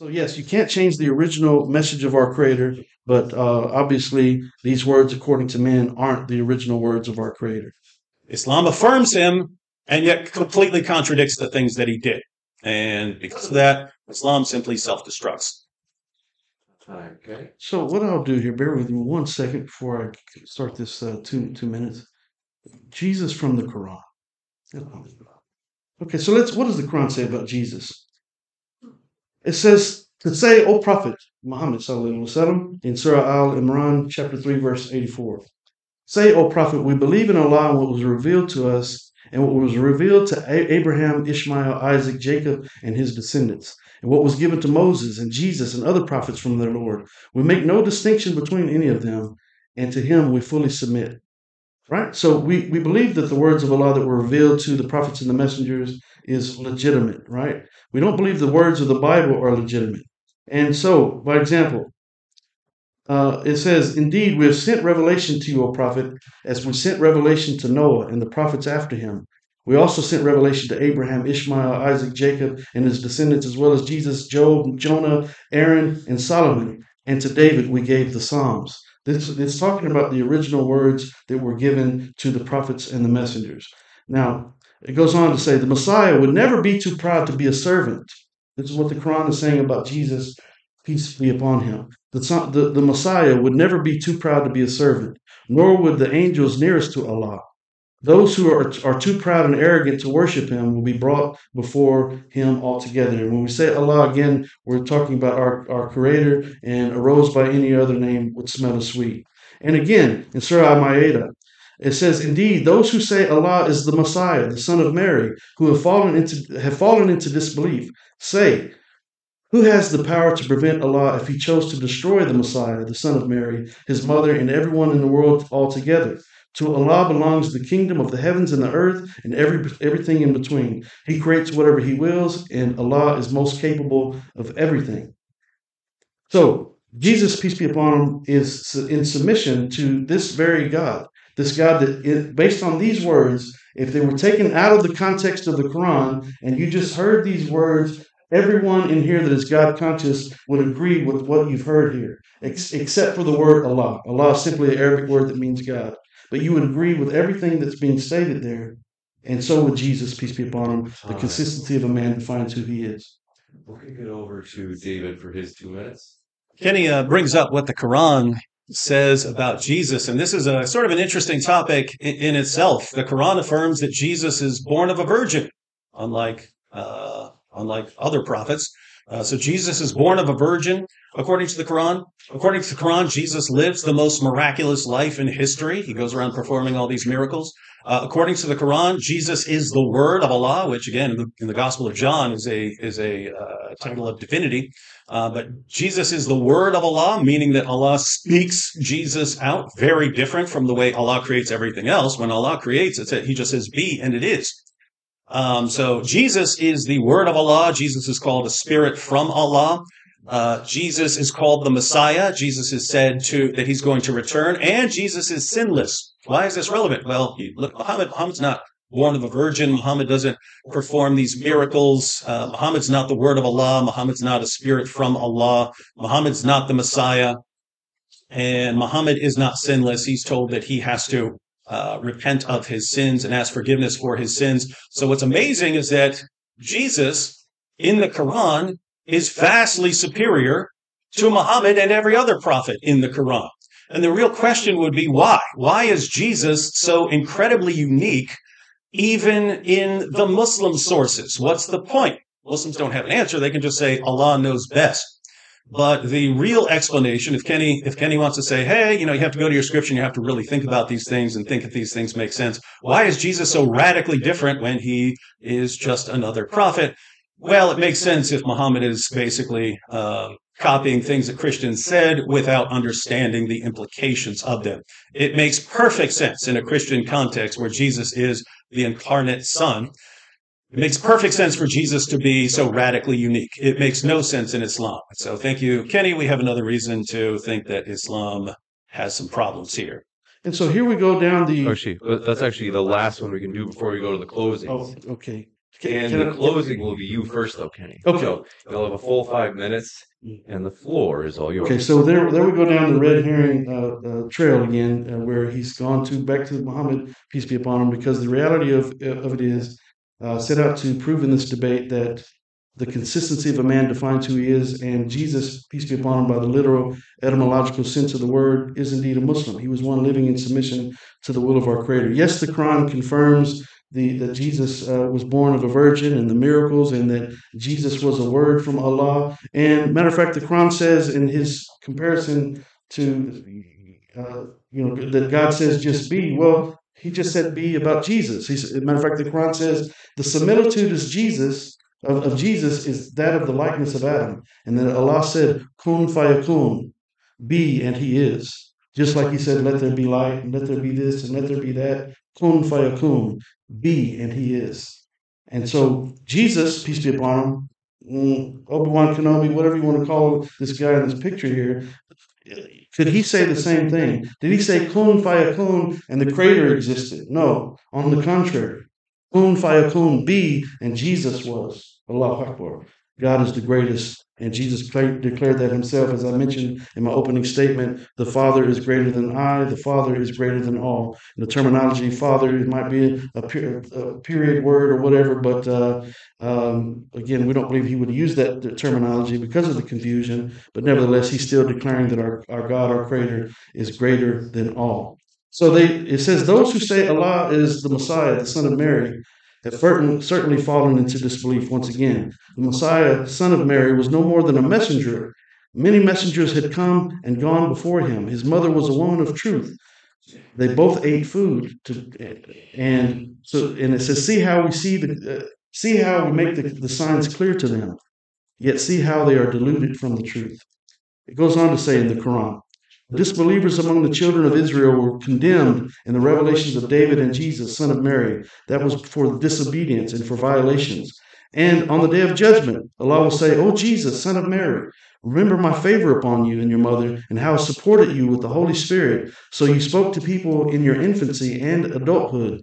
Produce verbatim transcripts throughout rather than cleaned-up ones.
So yes, you can't change the original message of our Creator, but uh, obviously these words, according to man, aren't the original words of our Creator. Islam affirms him and yet completely contradicts the things that he did. And because of that, Islam simply self-destructs. Okay. So what I'll do here, bear with me one second before I start this uh, two, two minutes. Jesus from the Quran. Okay, so let's, what does the Quran say about Jesus? It says, to say, O Prophet Muhammad Sallallahu Alaihi Wasallam, in Surah al-Imran, chapter three, verse eighty-four. Say, O Prophet, we believe in Allah and what was revealed to us, and what was revealed to Abraham, Ishmael, Isaac, Jacob, and his descendants, and what was given to Moses and Jesus and other prophets from their Lord. We make no distinction between any of them, and to him we fully submit. Right? So we, we believe that the words of Allah that were revealed to the prophets and the messengers is legitimate, right? We don't believe the words of the Bible are legitimate. And so, by example, uh, it says, indeed, we have sent revelation to you, O Prophet, as we sent revelation to Noah and the prophets after him. We also sent revelation to Abraham, Ishmael, Isaac, Jacob, and his descendants, as well as Jesus, Job, Jonah, Aaron, and Solomon. And to David we gave the Psalms. This is talking about the original words that were given to the prophets and the messengers. Now, it goes on to say the Messiah would never be too proud to be a servant. This is what the Quran is saying about Jesus, peace be upon him. The, the, the Messiah would never be too proud to be a servant, nor would the angels nearest to Allah. Those who are, are too proud and arrogant to worship him will be brought before him altogether. And when we say Allah again, we're talking about our, our Creator, and a rose by any other name would smell as sweet. And again, in Surah al-Ma'eda, it says, indeed, those who say Allah is the Messiah, the son of Mary, who have fallen into, have fallen into disbelief, say, who has the power to prevent Allah if he chose to destroy the Messiah, the son of Mary, his mother, and everyone in the world altogether? To Allah belongs the kingdom of the heavens and the earth and every everything in between. He creates whatever he wills, and Allah is most capable of everything. So Jesus, peace be upon him, is in submission to this very God. This God that, it, based on these words, if they were taken out of the context of the Quran and you just heard these words, everyone in here that is God conscious would agree with what you've heard here, ex except for the word Allah. Allah is simply an Arabic word that means God. But you would agree with everything that's being stated there, and so would Jesus, peace be upon him. The right. Consistency of a man defines who he is. We'll kick it over to David for his two minutes. Kenny uh, brings up what the Quran says about Jesus, and this is a sort of an interesting topic in, in itself. The Quran affirms that Jesus is born of a virgin, unlike uh, unlike other prophets. Uh, so Jesus is born of a virgin, according to the Quran. According to the Quran, Jesus lives the most miraculous life in history. He goes around performing all these miracles. Uh, according to the Quran, Jesus is the Word of Allah, which again, in the, in the Gospel of John, is a is a uh, title of divinity. Uh, but Jesus is the Word of Allah, meaning that Allah speaks Jesus out, very different from the way Allah creates everything else. When Allah creates, it's it. He just says, be, and it is. Um, so Jesus is the Word of Allah. Jesus is called a spirit from Allah. Uh, Jesus is called the Messiah. Jesus is said to that he's going to return, and Jesus is sinless. Why is this relevant? Well, he, look, Muhammad, Muhammad's not born of a virgin. Muhammad doesn't perform these miracles. Uh, Muhammad's not the Word of Allah. Muhammad's not a spirit from Allah. Muhammad's not the Messiah. And Muhammad is not sinless. He's told that he has to Uh, repent of his sins and ask forgiveness for his sins. So what's amazing is that Jesus in the Quran is vastly superior to Muhammad and every other prophet in the Quran. And the real question would be why? Why is Jesus so incredibly unique even in the Muslim sources? What's the point? Muslims don't have an answer. They can just say Allah knows best. But the real explanation, if Kenny, if Kenny wants to say, hey, you know, you have to go to your scripture and you have to really think about these things and think if these things make sense. Why is Jesus so radically different when he is just another prophet? Well, it makes sense if Muhammad is basically uh, copying things that Christians said without understanding the implications of them. It makes perfect sense in a Christian context where Jesus is the incarnate son. It makes perfect sense for Jesus to be so radically unique. It makes no sense in Islam. So thank you, Kenny. We have another reason to think that Islam has some problems here. And so here we go down the... Actually, that's actually the last one we can do before we go to the closings. Oh, okay. And the closing will be you first, though, Kenny. Okay. So you'll have a full five minutes, and the floor is all yours. Okay, so there, there we go down the red herring uh, uh, trail again, uh, where he's gone to back to Muhammad, peace be upon him, because the reality of, of it is uh, set out to prove in this debate that the consistency of a man defines who he is, and Jesus, peace be upon him, by the literal etymological sense of the word, is indeed a Muslim. He was one living in submission to the will of our Creator. Yes, the Quran confirms the, that Jesus uh, was born of a virgin and the miracles, and that Jesus was a word from Allah. And matter of fact, the Quran says in his comparison to, uh, you know, that God says, just be. Well, he just said be about Jesus. He said, matter of fact, the Quran says the similitude is Jesus. Of, of Jesus is that of the likeness of Adam. And then Allah said, kun fayakun, be, and he is. Just like he said, let there be light, and let there be this, and let there be that. Kun fayakun, be, and he is. And so Jesus, peace be upon him, Obi-Wan Kenobi, whatever you want to call this guy in this picture here, could he say the same thing? Did he say kun fayakun and the Creator existed? No, on the contrary. Kun fayakun, be, and Jesus was. Allahu Akbar. God is the greatest, and Jesus declared that himself. As I mentioned in my opening statement, the Father is greater than I, the Father is greater than all. And the terminology Father, it might be a, per a period word or whatever, but uh, um, again, we don't believe he would use that terminology because of the confusion, but nevertheless, he's still declaring that our, our God, our Creator, is greater than all. So they, it says, those who say Allah is the Messiah, the son of Mary, have certainly fallen into disbelief once again. The Messiah, son of Mary, was no more than a messenger. Many messengers had come and gone before him. His mother was a woman of truth. They both ate food. To, and so, and it says, see how we see the, uh, see how we make the, the signs clear to them, yet see how they are deluded from the truth. It goes on to say in the Quran, disbelievers among the children of Israel were condemned in the revelations of David and Jesus, son of Mary. That was for disobedience and for violations. And on the day of judgment, Allah will say, O Jesus, son of Mary, remember my favor upon you and your mother, and how I supported you with the Holy Spirit. So you spoke to people in your infancy and adulthood,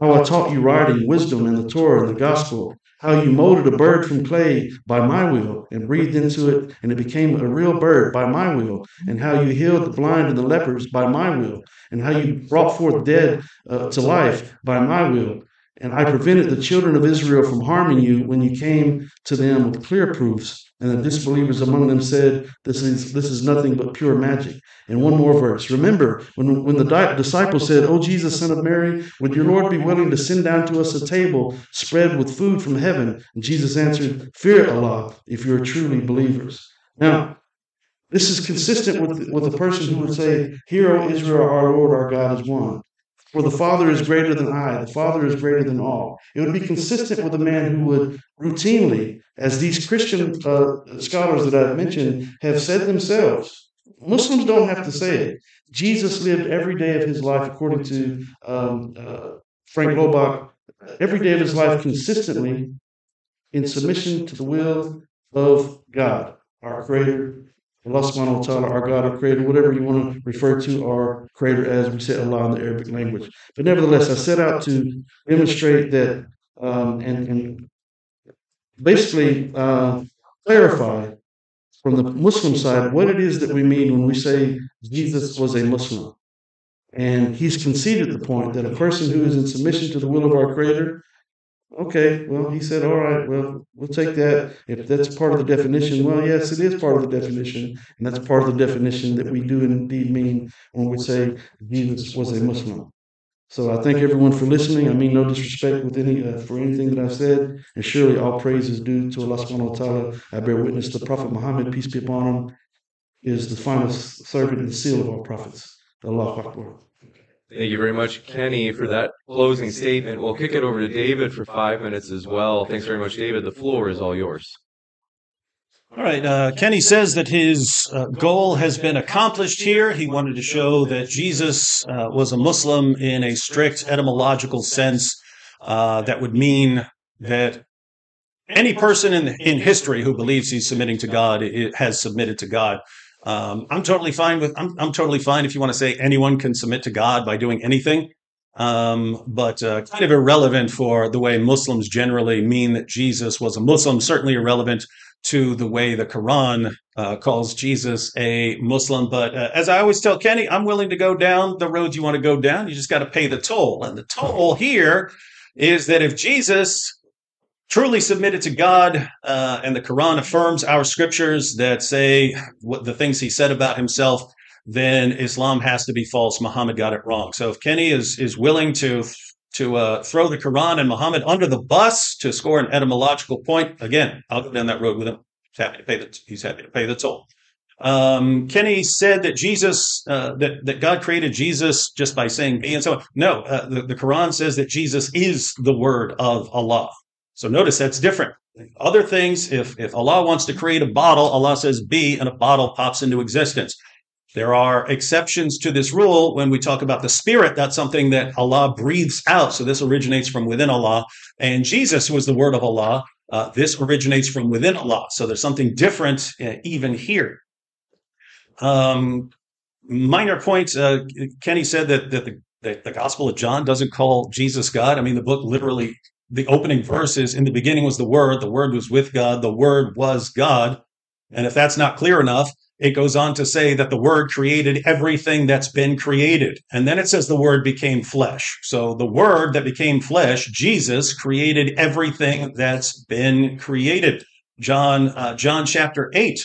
how I taught you writing, wisdom, and the Torah, and the gospel, how you molded a bird from clay by my will and breathed into it, and it became a real bird by my will, and how you healed the blind and the lepers by my will, and how you brought forth dead uh, to life by my will. And I prevented the children of Israel from harming you when you came to them with clear proofs. And the disbelievers among them said, this is, this is nothing but pure magic. And one more verse. Remember, when, when the di disciples said, O Jesus, son of Mary, would your Lord be willing to send down to us a table spread with food from heaven? And Jesus answered, fear Allah if you are truly believers. Now, this is consistent with, with the person who would say, hear, O Israel, our Lord, our God is one. For the Father is greater than I, the Father is greater than all. It would be consistent with a man who would routinely, as these Christian uh, scholars that I've mentioned have said themselves, Muslims don't have to say it. Jesus lived every day of his life, according to um, uh, Frank Lobach, every day of his life consistently in submission to the will of God, our Creator. Allah subhanahu wa ta'ala, our God, our Creator, whatever you want to refer to our Creator as, we say Allah in the Arabic language. But nevertheless, I set out to demonstrate that um, and, and basically uh, clarify from the Muslim side what it is that we mean when we say Jesus was a Muslim. And he's conceded the point that a person who is in submission to the will of our Creator, okay, well, he said, all right, well, we'll take that. If that's part of the definition, well, yes, it is part of the definition. And that's part of the definition that we do indeed mean when we say Jesus was a Muslim. So I thank everyone for listening. I mean no disrespect with any uh, for anything that I've said. And surely all praise is due to Allah subhanahu wa ta'ala. I bear witness to Prophet Muhammad, peace be upon him, is the final servant and seal of all prophets. Allahu Akbar. Thank you very much, Kenny, for that closing statement. We'll kick it over to David for five minutes as well. Thanks very much, David. The floor is all yours. All right. Uh, Kenny says that his uh, goal has been accomplished here. He wanted to show that Jesus uh, was a Muslim in a strict etymological sense. Uh, that would mean that any person in, in history who believes he's submitting to God it has submitted to God. Um, I'm totally fine with, I'm, I'm totally fine if you want to say anyone can submit to God by doing anything. um, but uh, kind of irrelevant for the way Muslims generally mean that Jesus was a Muslim, certainly irrelevant to the way the Quran uh, calls Jesus a Muslim. But uh, as I always tell Kenny, I'm willing to go down the road you want to go down. You just got to pay the toll. And the toll here is that if Jesus truly submitted to God, uh, and the Quran affirms our scriptures that say what the things he said about himself, then Islam has to be false. Muhammad got it wrong. So if Kenny is is willing to to uh, throw the Quran and Muhammad under the bus to score an etymological point, again, I'll go down that road with him. He's happy to pay the t- he's happy to pay the toll. Um, Kenny said that Jesus, uh, that, that God created Jesus just by saying be and so on. No, uh, the, the Quran says that Jesus is the word of Allah. So notice that's different. Other things, if, if Allah wants to create a bottle, Allah says be, and a bottle pops into existence. There are exceptions to this rule. When we talk about the spirit, that's something that Allah breathes out. So this originates from within Allah. And Jesus, who is the word of Allah, uh, this originates from within Allah. So there's something different uh, even here. Um, minor point, uh, Kenny said that, that, the, that the Gospel of John doesn't call Jesus God. I mean, the book literally... The opening verse is, in the beginning was the Word, the Word was with God, the Word was God. And if that's not clear enough, it goes on to say that the Word created everything that's been created. And then it says the Word became flesh. So the Word that became flesh, Jesus, created everything that's been created. John, uh, John chapter eight,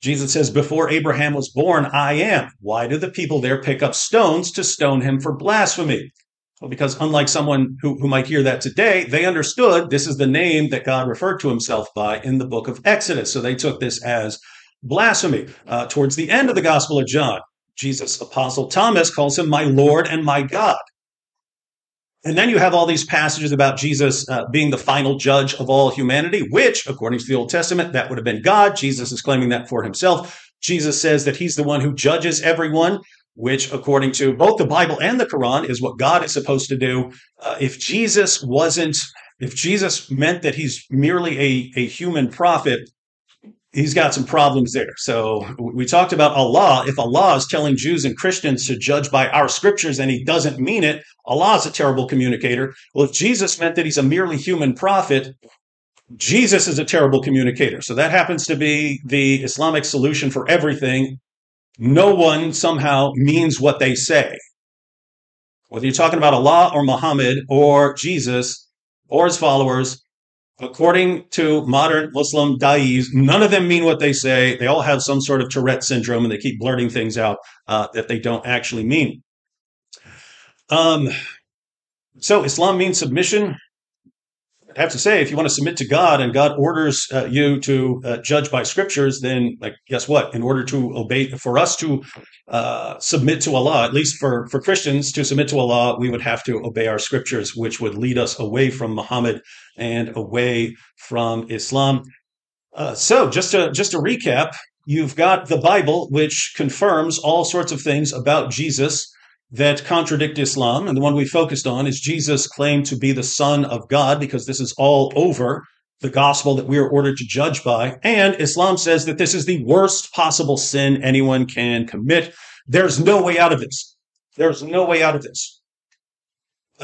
Jesus says, before Abraham was born, I am. Why do the people there pick up stones to stone him for blasphemy? Well, because unlike someone who, who might hear that today, they understood this is the name that God referred to himself by in the book of Exodus. So they took this as blasphemy. Uh, towards the end of the Gospel of John, Jesus' apostle Thomas calls him my Lord and my God. And then you have all these passages about Jesus uh, being the final judge of all humanity, which, according to the Old Testament, that would have been God. Jesus is claiming that for himself. Jesus says that he's the one who judges everyone, which, according to both the Bible and the Quran, is what God is supposed to do. Uh, if Jesus wasn't, if Jesus meant that he's merely a, a human prophet, he's got some problems there. So we talked about Allah. If Allah is telling Jews and Christians to judge by our scriptures and he doesn't mean it, Allah is a terrible communicator. Well, if Jesus meant that he's a merely human prophet, Jesus is a terrible communicator. So that happens to be the Islamic solution for everything. No one somehow means what they say. Whether you're talking about Allah or Muhammad or Jesus or his followers, according to modern Muslim da'is, none of them mean what they say. They all have some sort of Tourette syndrome and they keep blurting things out uh, that they don't actually mean. Um, so Islam means submission. I have to say, if you want to submit to God and God orders uh, you to uh, judge by scriptures, then like, guess what? In order to obey, for us to uh, submit to Allah, at least for, for Christians to submit to Allah, we would have to obey our scriptures, which would lead us away from Muhammad and away from Islam. Uh, so just to, just to recap, you've got the Bible, which confirms all sorts of things about Jesus that contradict Islam, and the one we focused on is Jesus' claim to be the Son of God, because this is all over the gospel that we are ordered to judge by, and Islam says that this is the worst possible sin anyone can commit. There's no way out of this. There's no way out of this.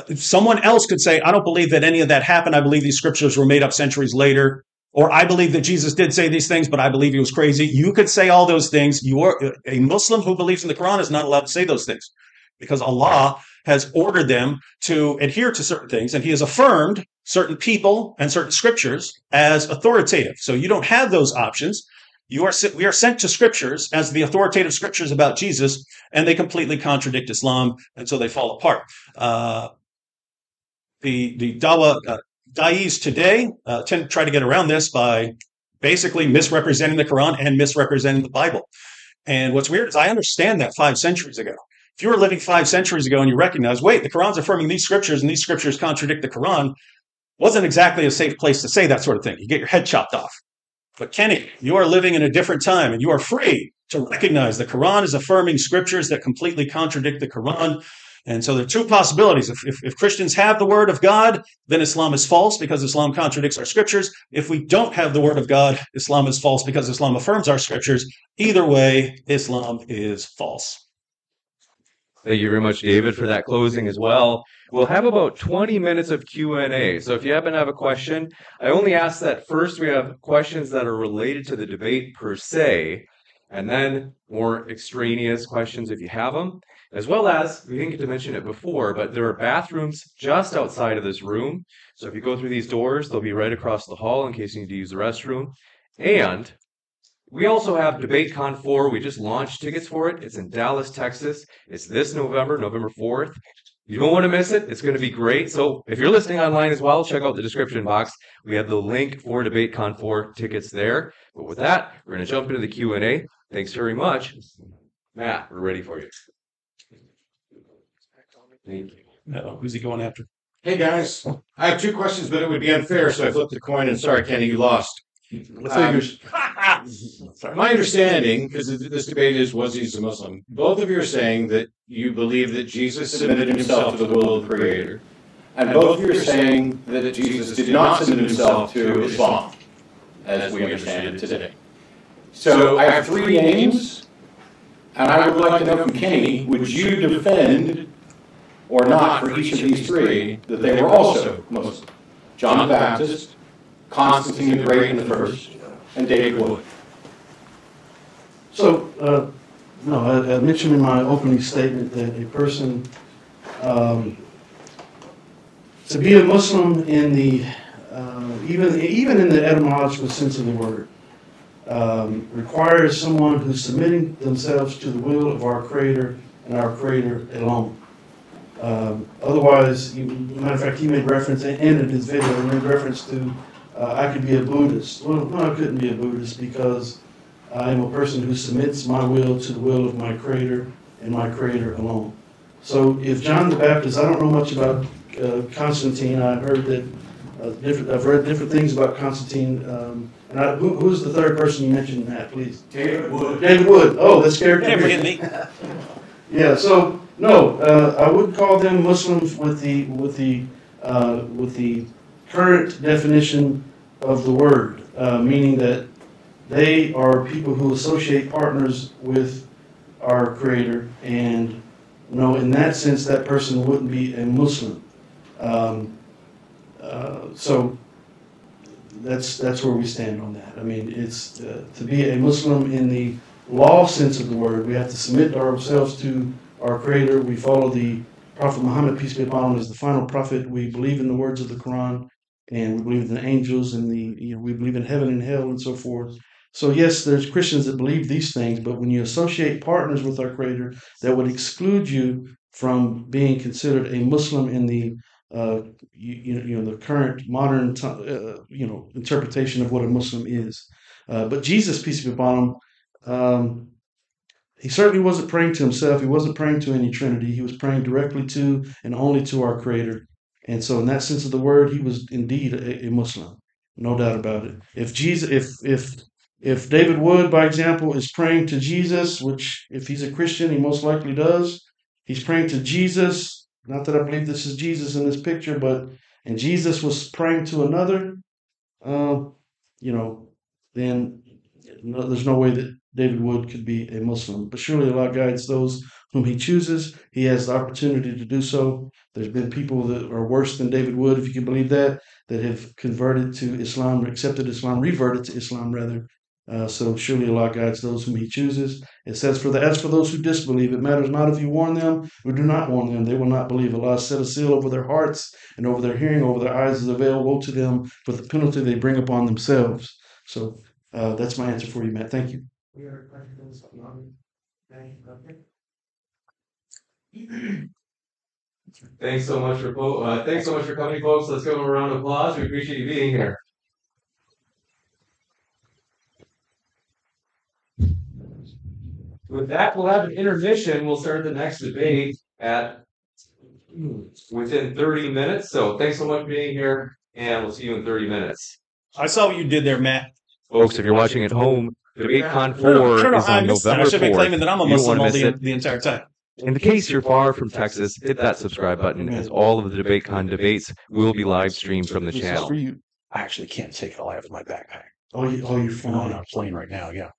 If someone else could say, I don't believe that any of that happened, I believe these scriptures were made up centuries later, or I believe that Jesus did say these things, but I believe he was crazy. You could say all those things. You are a Muslim who believes in the Quran is not allowed to say those things, because Allah has ordered them to adhere to certain things, and he has affirmed certain people and certain scriptures as authoritative. So you don't have those options. You are we are sent to scriptures as the authoritative scriptures about Jesus, and they completely contradict Islam, and so they fall apart. Uh, the the Dawa uh, Da'is today uh, tend to try to get around this by basically misrepresenting the Quran and misrepresenting the Bible. And what's weird is I understand that five centuries ago. If you were living five centuries ago and you recognize, wait, the Quran's affirming these scriptures and these scriptures contradict the Quran, wasn't exactly a safe place to say that sort of thing. You get your head chopped off. But Kenny, you are living in a different time and you are free to recognize the Quran is affirming scriptures that completely contradict the Quran. And so there are two possibilities. If, if, if Christians have the word of God, then Islam is false because Islam contradicts our scriptures. If we don't have the word of God, Islam is false because Islam affirms our scriptures. Either way, Islam is false. Thank you very much, David, for that closing as well. We'll have about twenty minutes of Q and A. So if you happen to have a question, I only ask that first we have questions that are related to the debate per se, and then more extraneous questions if you have them. As well as, we didn't get to mention it before, but there are bathrooms just outside of this room. So if you go through these doors, they'll be right across the hall in case you need to use the restroom. And we also have DebateCon four. We just launched tickets for it. It's in Dallas, Texas. It's this November, November fourth. You don't want to miss it. It's going to be great. So if you're listening online as well, check out the description box. We have the link for DebateCon four tickets there. But with that, we're going to jump into the Q and A. Thanks very much. Matt, we're ready for you. Thank you. No, who's he going after? Hey, guys. I have two questions, but it would be unfair, so I flipped the coin, and sorry, Kenny, you lost. Um, my understanding, because this debate is, was he a Muslim? Both of you are saying that you believe that Jesus submitted himself to the will of the Creator, and both of you are saying that Jesus did not submit himself to Islam, as we understand it today. So I have three names, and I would like to know from Kenny, would you defend or not for each of these three that they were also Muslim? John the Baptist, Constantine the Great in the first, and David Wood. So, uh, no, I, I mentioned in my opening statement that a person, um, to be a Muslim in the, uh, even, even in the etymological sense of the word, um, requires someone who's submitting themselves to the will of our Creator and our Creator alone. Um, otherwise, you, matter of fact, he made reference, and in his video, he made reference to Uh, I could be a Buddhist. Well, no, I couldn't be a Buddhist because I am a person who submits my will to the will of my Creator and my Creator alone. So if John the Baptist, I don't know much about uh, Constantine. I heard that, uh, different, I've read different things about Constantine. Um, and I, who, who's the third person you mentioned, Matt, please? David Wood. David Wood. Oh, that's character. Never hit me. Yeah, so, no, uh, I would call them Muslims with the, with the, uh, with the current definition of the word, uh, meaning that they are people who associate partners with our Creator, and you know, in that sense, that person wouldn't be a Muslim. Um, uh, so that's that's where we stand on that. I mean, it's uh, to be a Muslim in the law sense of the word, we have to submit ourselves to our Creator. We follow the Prophet Muhammad, peace be upon him, is the final prophet. We believe in the words of the Quran. And we believe in the angels and the, you know, we believe in heaven and hell and so forth. So yes, there's Christians that believe these things, but when you associate partners with our Creator, that would exclude you from being considered a Muslim in the, uh, you, you know, the current modern, uh, you know, interpretation of what a Muslim is. Uh, but Jesus, peace be upon him, um, he certainly wasn't praying to himself. He wasn't praying to any Trinity. He was praying directly to and only to our Creator. And so in that sense of the word, he was indeed a, a Muslim, no doubt about it. If Jesus, if if if David Wood, by example, is praying to Jesus, which if he's a Christian, he most likely does, he's praying to Jesus. Not that I believe this is Jesus in this picture, but and Jesus was praying to another, uh, you know, then no, there's no way that David Wood could be a Muslim. But surely Allah guides those whom he chooses. He has the opportunity to do so. There's been people that are worse than David Wood, if you can believe that, that have converted to Islam, accepted Islam, reverted to Islam, rather. Uh, so surely Allah guides those whom he chooses. It says, for the, as for those who disbelieve, it matters not if you warn them or do not warn them. They will not believe. Allah set a seal over their hearts and over their hearing, over their eyes is a veil. Woe to them for the penalty they bring upon themselves. So uh, that's my answer for you, Matt. Thank you. We are questions on Thanks so much for uh, thanks so much for coming, folks. Let's give them a round of applause. We appreciate you being here. With that, we'll have an intermission. We'll start the next debate at within thirty minutes. So thanks so much for being here, and we'll see you in thirty minutes. I saw what you did there, Matt. Folks, if you're watching at home, DebateCon four is on I November fourth. I should be claiming that I'm a Muslim all the, the entire time. In the case you're far from Texas, hit that subscribe button, as all of the DebateCon debates will be live streamed from the channel. I actually can't take it all out of my backpack. Oh, you, oh, you're flying on a plane right now, yeah.